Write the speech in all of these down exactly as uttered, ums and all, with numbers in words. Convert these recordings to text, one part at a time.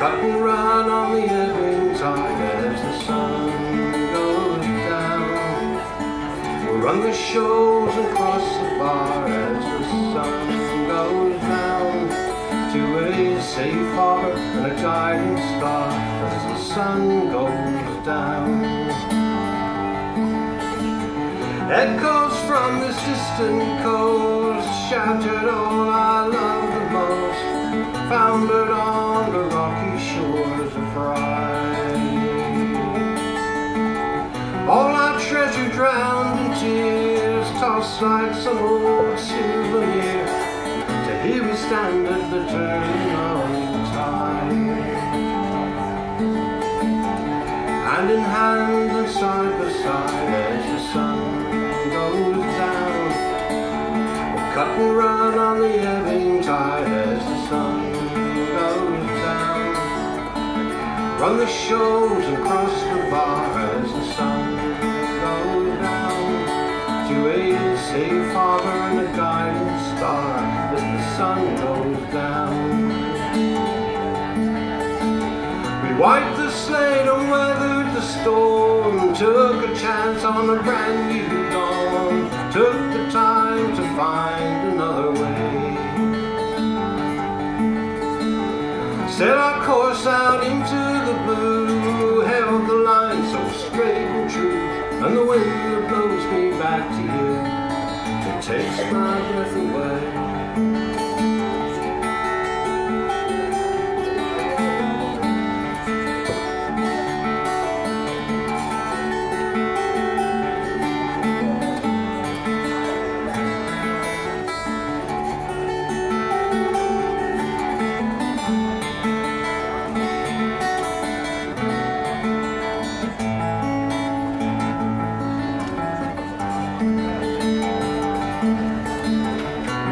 cut and run on the ebbing tide as the sun goes down. We'll run the shoals and cross the bar as the sun goes down, to a safe harbor and a guiding star as the sun goes down. Echoes from this distant coast shouted all I loved the most, foundered on the rocky shores of Rye. All our treasure drowned in tears, tossed like some old souvenir, till here we stand at the turn of time. Hand in hand and side by side as the sun goes down. We'll cut and run on the ebbing tide as the sun goes down. Run the shoals and cross the bar as the sun goes down, to a safe harbor and a guiding star as the sun goes down. We wiped the slate and weathered the storm, took a chance on a brand new dawn, took the time to find another way. Set our course out into the blue, held the line so straight and true, and the wind that blows me back to you, it takes my breath away.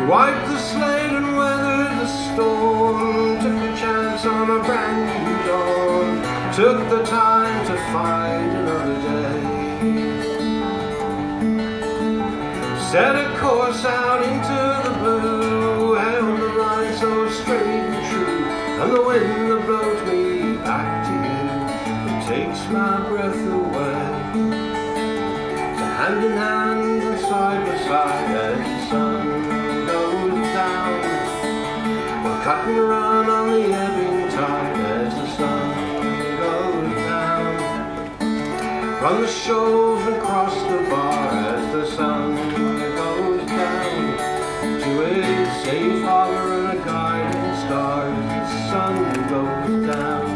Wiped the slate and weathered the storm, took a chance on a brand new dawn, took the time to find another day. Set a course out into the blue, held the line so straight and true, and the wind that blows me back to you, it takes my breath away. So hand in hand and side by side as the sun, cut and run on the ebbing tide as the sun goes down. Run the shoals and cross the bar as the sun goes down, to a safe harbor and a guiding star as the sun goes down,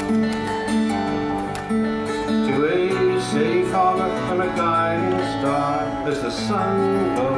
to a safe harbor and a guiding star as the sun goes down.